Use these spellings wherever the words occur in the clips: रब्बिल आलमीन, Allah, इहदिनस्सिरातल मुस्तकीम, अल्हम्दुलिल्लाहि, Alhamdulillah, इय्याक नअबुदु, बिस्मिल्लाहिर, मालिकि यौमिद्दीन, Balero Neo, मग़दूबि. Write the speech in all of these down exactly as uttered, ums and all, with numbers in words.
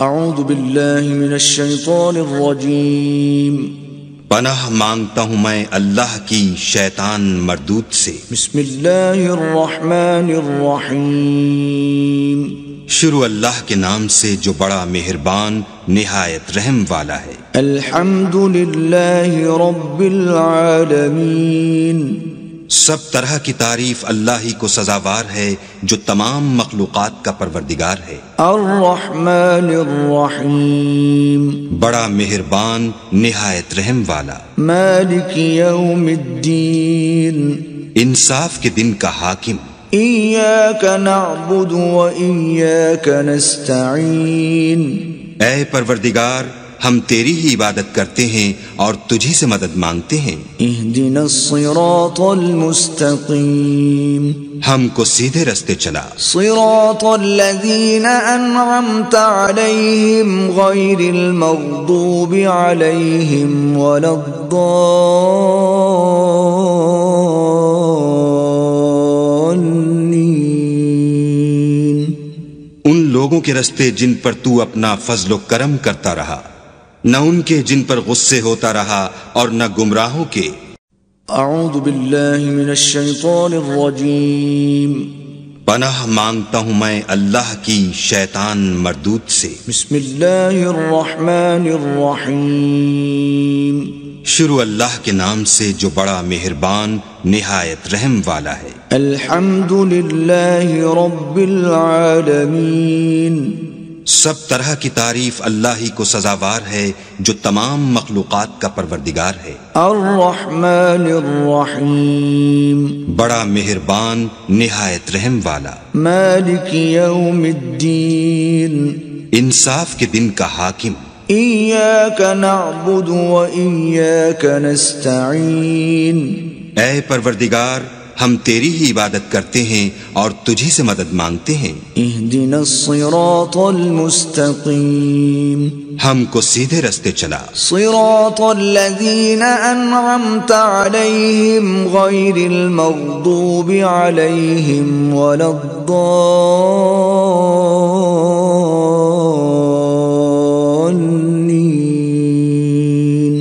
अऊज़ु बिल्लाहि मिनश शैतानिर रजीम। पनाह मांगता हूँ मैं अल्लाह की शैतान मर्दूद से। बिस्मिल्लाहिर रहमानिर रहीम। शुरू अल्लाह के नाम से जो बड़ा मेहरबान निहायत रहम वाला है। अल्हम्दुलिल्लाहि रब्बिल आलमीन। सब तरह की तारीफ अल्लाह ही को सजावार है जो तमाम मखलूक़ात का परवरदिगार है। अर्रहमानिर्रहीम। बड़ा मेहरबान निहायत रहम वाला। मालिकि यौमिद्दीन। इंसाफ के दिन का हाकिम। इय्याक नअबुदु व इय्याक नस्तईन। ऐ परवरदिगार, हम तेरी ही इबादत करते हैं और तुझी से मदद मांगते हैं। इहदिनस्सिरातल मुस्तकीम। हमको सीधे रास्ते चला। सिरातल लज़ीना अनअमत अलैहिम गैरिल मग़दूबि अलैहिम वलद्दाल्लीन। उन लोगों के रास्ते जिन पर तू अपना फजलो करम करता रहा, न उनके जिन पर गुस्से होता रहा, और न गुमराहों के। अऊज़ु बिल्लाहि मिनश शैतानिर रजीम। पनाह मांगता हूँ मैं अल्लाह की शैतान मर्दूद से। बिस्मिल्लाहिर रहमानिर रहीम। शुरू अल्लाह के नाम से जो बड़ा मेहरबान निहायत रहम वाला है। अल्हम्दुलिल्लाहि रब्बिल आलमीन। सब तरह की तारीफ अल्लाह ही को सजावार है जो तमाम मखलूक़ात का परवरदिगार है। अर्रहमानिर्रहीम। बड़ा मेहरबान निहायत रहम वाला। मालिकि यौमिद्दीन। इंसाफ के दिन का हाकिम। इय्याक नअबुदु व इय्याक नस्तईन। ऐ परवरदिगार, हम तेरी ही इबादत करते हैं और तुझी से मदद मांगते हैं। इहदिनस्सिरातल मुस्तकीम। हमको सीधे रास्ते चला। सिरातल लज़ीना अनअमत अलैहिम गैरिल मग़दूबि अलैहिम वलद्दाल्लीन।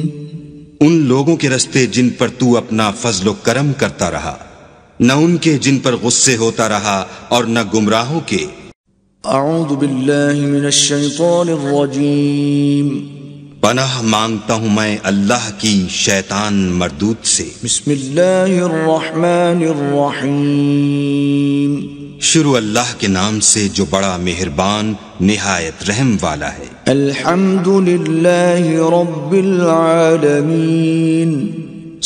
उन लोगों के रास्ते जिन पर तू अपना फजलो करम करता रहा, न उनके जिन पर गुस्से होता रहा, और न गुमराहों के। अऊज़ु बिल्लाहि मिनश शैतानिर रजीम। पनाह मांगता हूँ मैं अल्लाह की शैतान मर्दूद से। बिस्मिल्लाहिर रहमानिर रहीम। शुरू अल्लाह के नाम से जो बड़ा मेहरबान निहायत रहम वाला है। अल्हम्दुलिल्लाहि रब्बिल आलमीन।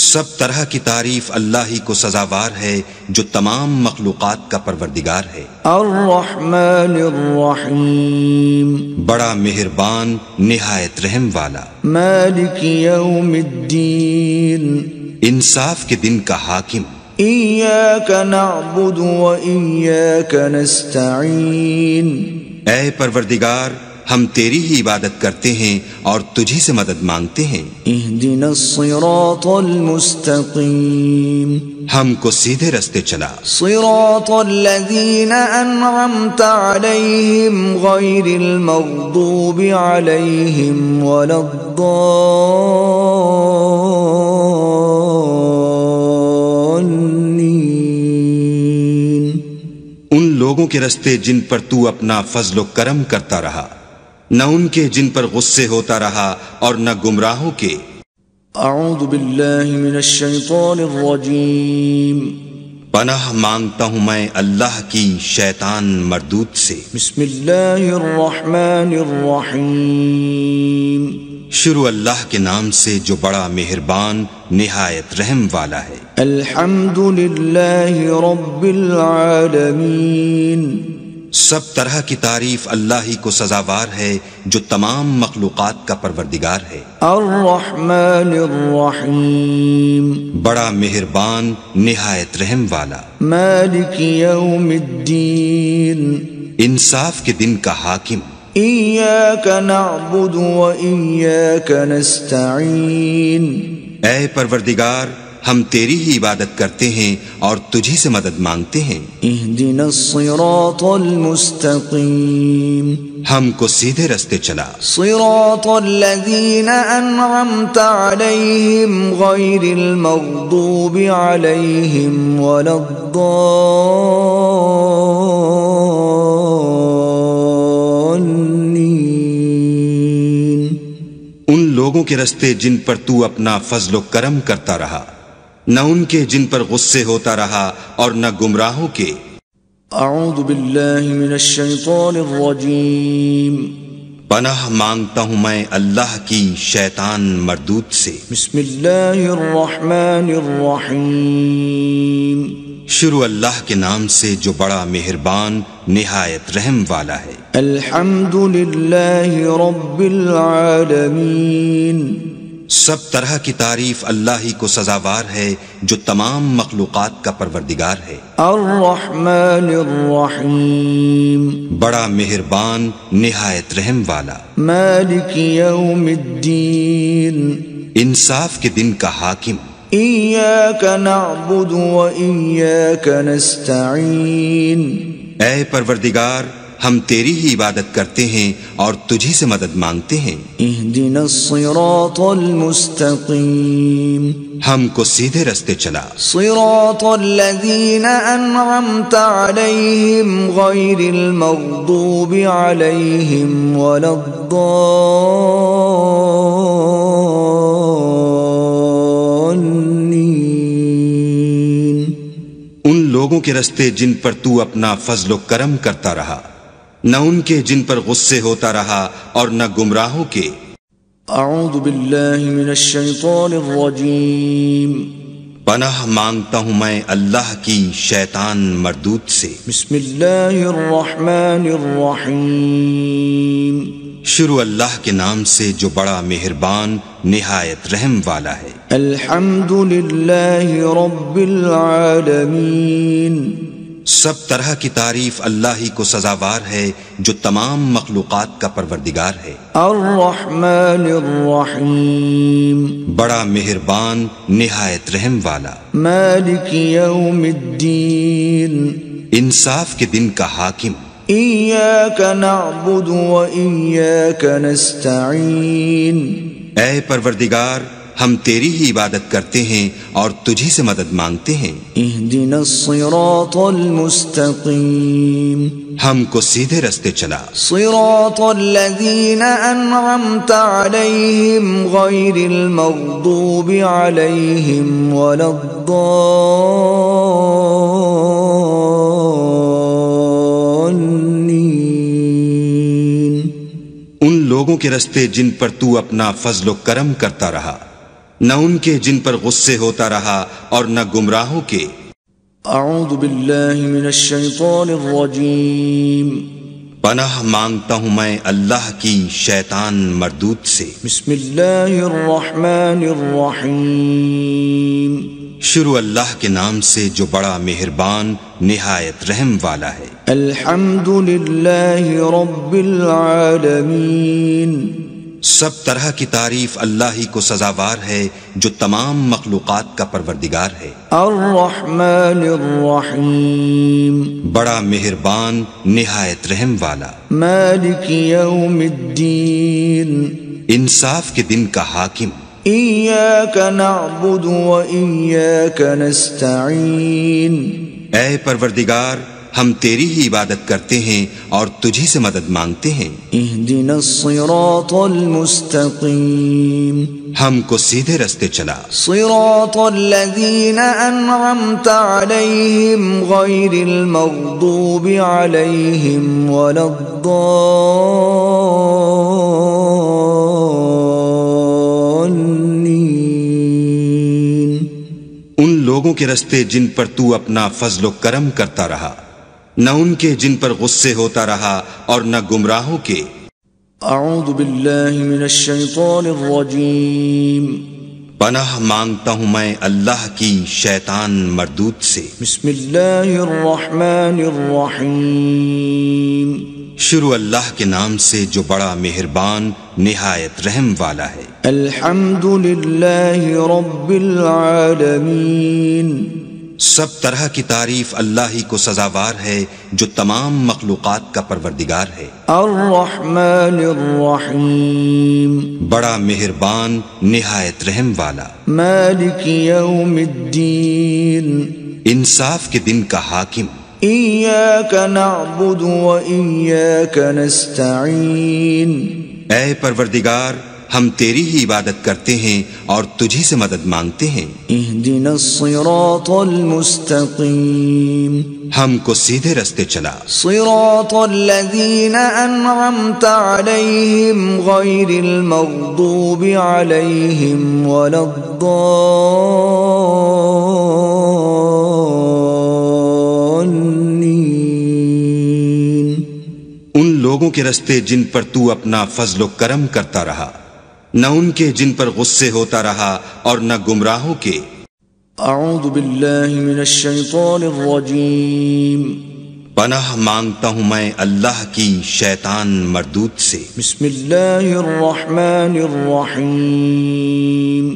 सब तरह की तारीफ अल्लाह ही को सजावार है जो तमाम मखलूक़ात का परवरदिगार है। अर्रहमानिर्रहीम। बड़ा मेहरबान निहायत रहम वाला। मालिकि यौमिद्दीन। इंसाफ के दिन का हाकिम। इय्याक नअबुदु व इय्याक नस्तईन। ऐ परवरदिगार, हम तेरी ही इबादत करते हैं और तुझी से मदद मांगते हैं। इहदिनस्सिरातल मुस्तकीम। हमको सीधे रास्ते चला। सिरातल लज़ीना अनअमत अलैहिम गैरिल मग़दूबि अलैहिम वलद्दाल्लीन। उन लोगों के रास्ते जिन पर तू अपना फजलो करम करता रहा, न उनके जिन पर गुस्से होता रहा, और न गुमराहों के। अऊज़ु बिल्लाहि मिनश शैतानिर रजीम। पनाह मांगता हूँ मैं अल्लाह की शैतान मर्दूद से। बिस्मिल्लाहिर रहमानिर रहीम। शुरू अल्लाह के नाम से जो बड़ा मेहरबान निहायत रहम वाला है। अल्हम्दुलिल्लाहि रब्बिल आलमीन। सब तरह की तारीफ अल्लाह ही को सजावार है जो तमाम मखलूक़ात का परवरदिगार है। अर्रहमानिर्रहीम। बड़ा मेहरबान निहायत रहम वाला। मालिकि यौमिद्दीन। इंसाफ के दिन का हाकिम। इय्याक नअबुदु व इय्याक नस्तईन। ऐ परवरदिगार, हम तेरी ही इबादत करते हैं और तुझी से मदद मांगते हैं। इहदिनस्सिरातल मुस्तकीम, हमको सीधे रास्ते चला। सिरातल लज़ीना अनअमत अलैहिम गैरिल मग़दूबि अलैहिम वलद्दाल्लीन, उन लोगों के रास्ते जिन पर तू अपना फजलो करम करता रहा, न उनके जिन पर गुस्से होता रहा और न गुमराहों के। अऊदु बिल्लाहि मिनश शैतानिर रजीम, पनाह मांगता हूँ मैं अल्लाह की शैतान मर्दूद से। बिस्मिल्लाहिर रहमानिर रहीम, शुरू अल्लाह के नाम से जो बड़ा मेहरबान निहायत रहम वाला है। अल्हम्दुलिल्लाहि रब्बिल आलमीन, सब तरह की तारीफ अल्लाह ही को सजावार है जो तमाम मखलूक़ात का परवरदिगार है। अर्रहमानिर्रहीम, बड़ा मेहरबान निहायत रहम वाला। मालिकि यौमिद्दीन, इंसाफ के दिन का हाकिम। इय्याक नअबुदु व इय्याक नस्तईन, ऐ परवरदिगार हम तेरी ही इबादत करते हैं और तुझी से मदद मांगते हैं। इहदिनस्सिरातल मुस्तकीम, हमको सीधे रास्ते चला। सिरातल लज़ीना अनअमत अलैहिम गैरिल मग़दूबि अलैहिम वलद्दाल्लीन, उन लोगों के रास्ते जिन पर तू अपना फजलो करम करता रहा, न उनके जिन पर गुस्से होता रहा और न गुमराहों के। अऊदु बिल्लाहि मिनश शैतानिर रजीम, पनाह मांगता हूँ मैं अल्लाह की शैतान मर्दूद से। बिस्मिल्लाहिर रहमानिर रहीम, शुरू अल्लाह के नाम से जो बड़ा मेहरबान निहायत रहम वाला है। अल्हम्दुलिल्लाहि रब्बिल आलमीन, सब तरह की तारीफ अल्लाह ही को सजावार है जो तमाम मखलूक़ात का परवरदिगार है। अर्रहमानिर्रहीम, बड़ा मेहरबान निहायत रहम वाला। मालिकि यौमिद्दीन, इंसाफ के दिन का हाकिम। इय्याक नअबुदु व इय्याक नस्तईन, ऐ परवरदिगार हम तेरी ही इबादत करते हैं और तुझी से मदद मांगते हैं। इहदिनस्सिरातल मुस्तकीम, हमको सीधे रास्ते चला। सिरातल लज़ीना अनअमत अलैहिम गैरिल मग़दूबि अलैहिम वलद्दाल्लीन, उन लोगों के रास्ते जिन पर तू अपना फजलो करम करता रहा, न उनके जिन पर गुस्से होता रहा और न गुमराहों के। अऊदु बिल्लाहि मिनश शैतानिर रजीम, पनाह मांगता हूँ मैं अल्लाह की शैतान मर्दूद से। बिस्मिल्लाहिर रहमानिर रहीम, शुरू अल्लाह के नाम से जो बड़ा मेहरबान निहायत रहम वाला है। अल्हम्दुलिल्लाहि रब्बिल आलमीन, सब तरह की तारीफ अल्लाह ही को सजावार है जो तमाम मखलूक़ात का परवरदिगार है। अर्रहमानिर्रहीम, बड़ा मेहरबान निहायत रहम वाला। मालिकि यौमिद्दीन, इंसाफ के दिन का हाकिम। इय्याक नअबुदु व इय्याक नस्तईन, ऐ परवरदिगार हम तेरी ही इबादत करते हैं और तुझी से मदद मांगते हैं। इहदिनस्सिरातल मुस्तकीम, हमको सीधे रास्ते चला। सिरातल लज़ीना अनअमत अलैहिम गैरिल मग़दूबि अलैहिम वलद्दाल्लीन, उन लोगों के रास्ते जिन पर तू अपना फजलो करम करता रहा, न उनके जिन पर गुस्से होता रहा और न गुमराहों के। अऊदु बिल्लाहि मिनश शैतानिर रजीम, पनाह मांगता हूँ मैं अल्लाह की शैतान मर्दूद से। बिस्मिल्लाहिर रहमानिर रहीम, शुरू अल्लाह के नाम से जो बड़ा मेहरबान निहायत रहम वाला है। अल्हम्दुलिल्लाह रब्बिल आलमीन। सब तरह की तारीफ अल्लाह ही को सजावार है जो तमाम मखलूक़ात का परवरदिगार है। अर्रहमानिर रहीम। बड़ा मेहरबान निहायत रहम वाला। मालिक यौमिद्दीन। इंसाफ के दिन का हाकिम। इय्याक नअबुदु व इय्याक नस्तईन। ऐ परवरदिगार, हम तेरी ही इबादत करते हैं और तुझी से मदद मांगते हैं। इहदिनस सिरातल मुस्तकीम। हमको सीधे रास्ते चला। सिरातल लज़ीना अनअमत अलैहिम गैरिल मग़दूबि अलैहिम वलद्दाल्लीन। उन लोगों के रास्ते जिन पर तू अपना फजल व करम करता रहा, न उनके जिन पर गुस्से होता रहा, और न गुमराहों के। अऊज़ु बिल्लाहि मिनश शैतानिर रजीम। पनाह मांगता हूँ मैं अल्लाह की शैतान मर्दूद से। बिस्मिल्लाहिर रहमानिर रहीम।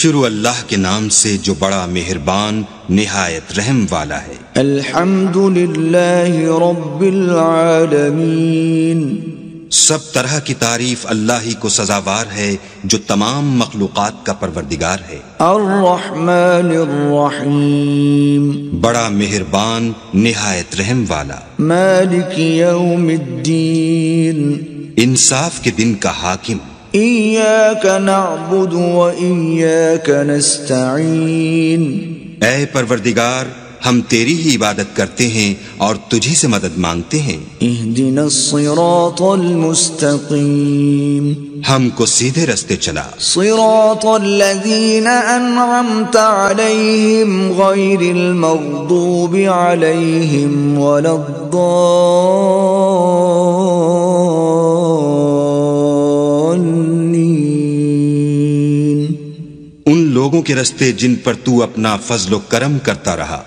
शुरू अल्लाह के नाम से जो बड़ा मेहरबान निहायत रहम वाला है। अल्हम्दुलिल्लाहि रब्बिल आलमीन। सब तरह की तारीफ अल्लाह ही को सजावार है जो तमाम मखलूक़ात का परवरदिगार है। अर्रहमानिर्रहीम। बड़ा मेहरबान निहायत रहम वाला। मालिक यौमिद्दीन। इंसाफ के दिन का हाकिम। इय्याक नअबुदु व इय्याक नस्तईन। ऐ परवरदिगार, हम तेरी ही इबादत करते हैं और तुझी से मदद मांगते हैं। इहदिनस सिरातल मुस्तकीम। हमको सीधे रास्ते चला। सिरातल लज़ीना अनअमत अलैहिम गैरिल मग़दूबि अलैहिम वलद्दाल्लीन। उन लोगों के रास्ते जिन पर तू अपना फजल व करम करता रहा,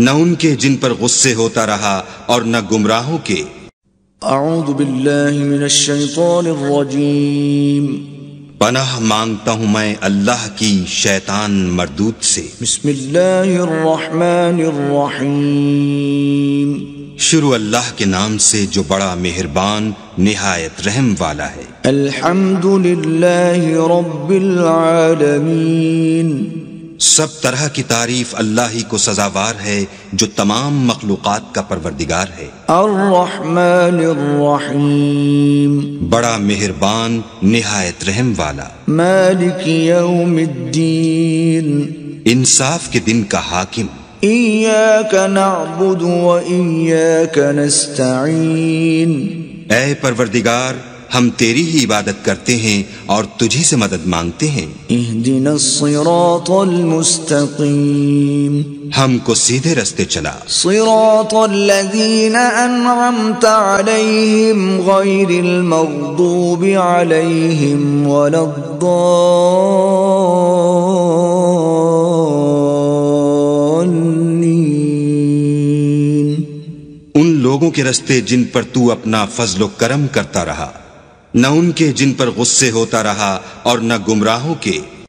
न उनके जिन पर गुस्से होता रहा, और न गुमराहों के। अऊज़ु बिल्लाहि मिनश शैतानिर रजीम। पनाह मांगता हूँ मैं अल्लाह की शैतान मर्दूद से। बिस्मिल्लाहिर रहमानिर रहीम। शुरू अल्लाह के नाम से जो बड़ा मेहरबान निहायत रहम वाला है। अल्हम्दुलिल्लाहि रब्बिल आलमीन। सब तरह की तारीफ अल्लाह ही को सजावार है जो तमाम मखलूक़ात का परवरदिगार है। अर्रहमानिर्रहीम। बड़ा मेहरबान निहायत रहम वाला। मालिक यौमिद्दीन। इंसाफ के दिन का हाकिम। इय्याक नअबुदु व इय्याक नस्तईन। ऐ परवरदिगार, हम तेरी ही इबादत करते हैं और तुझी से मदद मांगते हैं। इहदिनस सिरातल मुस्तकीम। हमको सीधे रास्ते चला। सिरातल लज़ीना अनअमत अलैहिम गैरिल मग़दूबि अलैहिम वलद्दाल्लीन। उन लोगों के रास्ते जिन पर तू अपना फजल व करम करता रहा, न उनके जिन पर गुस्से होता रहा, और न गुमराहों के।